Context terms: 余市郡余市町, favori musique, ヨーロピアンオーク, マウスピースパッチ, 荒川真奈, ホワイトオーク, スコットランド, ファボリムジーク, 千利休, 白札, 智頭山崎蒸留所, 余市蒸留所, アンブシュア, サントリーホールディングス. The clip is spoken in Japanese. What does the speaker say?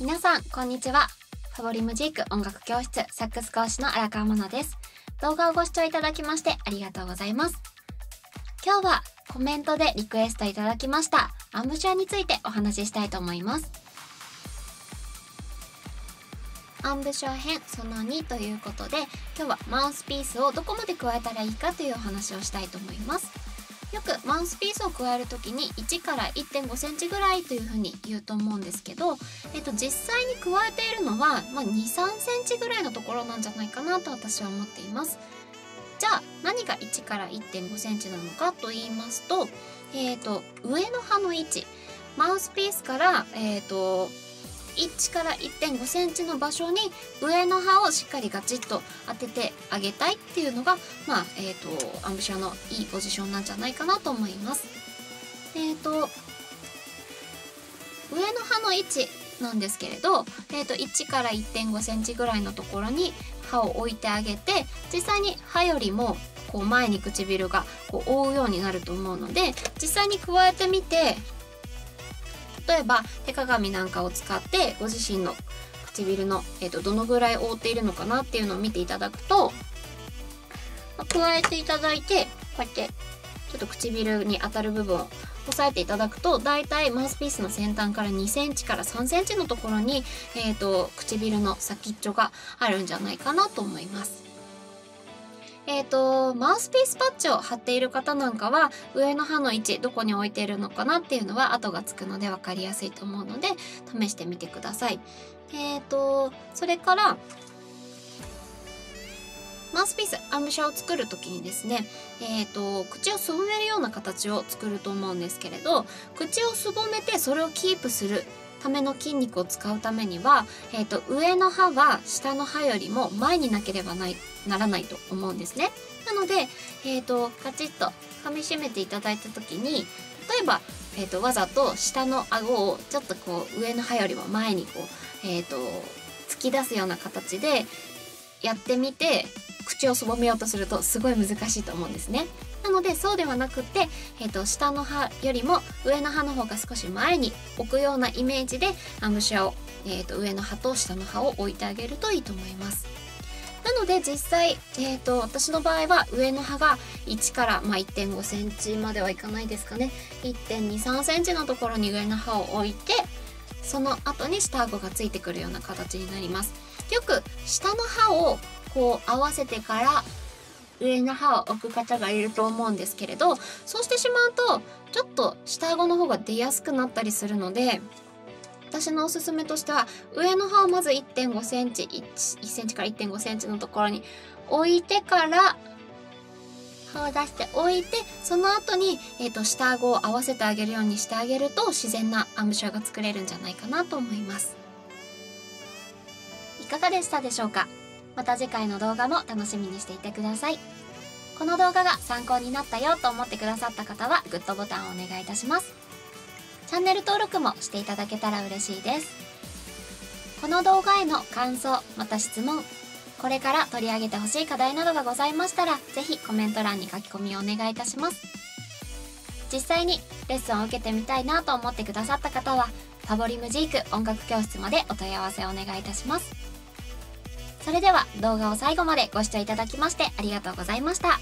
皆さんこんにちは。ファボリムジーク音楽教室サックス講師の荒川真奈です。動画をご視聴いただきましてありがとうございます。今日はコメントでリクエストいただきましたアンブシュアについてお話ししたいと思います。アンブシュア編その2ということで、今日はマウスピースをどこまで加えたらいいかというお話をしたいと思います。よくマウスピースを加える時に1から 1.5 センチぐらいというふうに言うと思うんですけど、実際に加えているのは、2、3センチぐらいのところなんじゃないかなと私は思っています。じゃあ何が1から 1.5 センチなのかと言いますと、上の歯の位置、マウスピースから、1から 1.5 センチの場所に上の歯をしっかりガチッと当ててあげたいっていうのが、アンブシュアのいいポジションなんじゃないかなと思います。上の歯の位置なんですけれど、1から 1.5 センチぐらいのところに歯を置いてあげて、実際に歯よりもこう前に唇がこう覆うようになると思うので、実際に加えてみて、例えば手鏡なんかを使ってご自身の唇の、どのぐらい覆っているのかなっていうのを見ていただくと、加えていただいてこうやってちょっと唇に当たる部分を押さえていただくと、だいたいマウスピースの先端から2センチから3センチのところに、唇の先っちょがあるんじゃないかなと思います。マウスピースパッチを貼っている方なんかは、上の歯の位置どこに置いているのかなっていうのは跡がつくので分かりやすいと思うので試してみてください。それからマウスピースアンブシュアを作る時にですね、口をすぼめるような形を作ると思うんですけれど、口をすぼめてそれをキープするための筋肉を使うためには、上の歯は下の歯よりも前になければならないと思うんですね。なので、カチッと噛み締めていただいた時に、例えば、わざと下の顎をちょっとこう上の歯よりも前にこう、突き出すような形でやってみて口をすぼめようとするとすごい難しいと思うんですね。なのでそうではなくて、下の歯よりも上の歯の方が少し前に置くようなイメージでアンブシュアを、上の歯と下の歯を置いてあげるといいと思います。なので実際、私の場合は上の歯が1から、1.5 センチまではいかないですかね。1.2、3センチのところに上の歯を置いて、その後に下顎がついてくるような形になります。よく下の歯をこう合わせてから上の歯を置く方がいると思うんですけれど、そうしてしまうとちょっと下顎の方が出やすくなったりするので、私のおすすめとしては上の歯をまず 1.5 センチ、1センチから 1.5 センチのところに置いてから、歯を出しておいて、その後に、下顎を合わせてあげるようにしてあげると自然なアンブシュアが作れるんじゃないかなと思います。いかがでしたでしょうか。また次回の動画も楽しみにしていてください。この動画が参考になったよと思ってくださった方はグッドボタンをお願いいたします。チャンネル登録もしていただけたら嬉しいです。この動画への感想、また質問、これから取り上げてほしい課題などがございましたら、ぜひコメント欄に書き込みをお願いいたします。実際にレッスンを受けてみたいなと思ってくださった方は、favori musique音楽教室までお問い合わせをお願いいたします。それでは動画を最後までご視聴いただきましてありがとうございました。